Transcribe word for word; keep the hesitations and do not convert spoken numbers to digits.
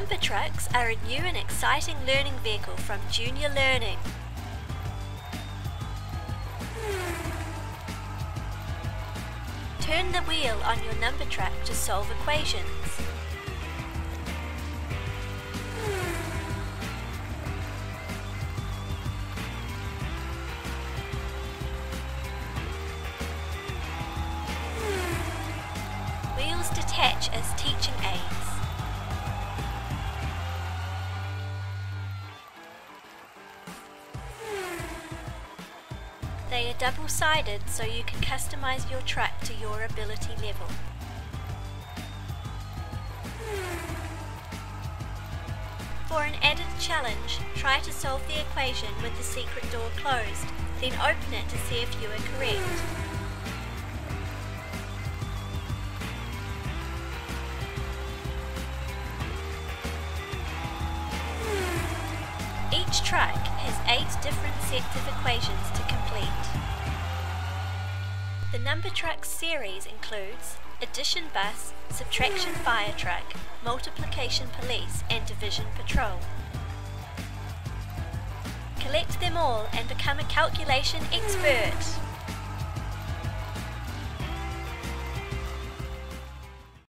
Number Trucks are a new and exciting learning vehicle from Junior Learning. Turn the wheel on your number truck to solve equations. Wheels detach as teaching aids. They are double-sided, so you can customize your truck to your ability level. For an added challenge, try to solve the equation with the secret door closed, then open it to see if you are correct. Each truck has eight different sets of equations to complete. The Number Trucks series includes Addition Bus, Subtraction Firetruck, Multiplication Police and Division Patrol. Collect them all and become a calculation expert!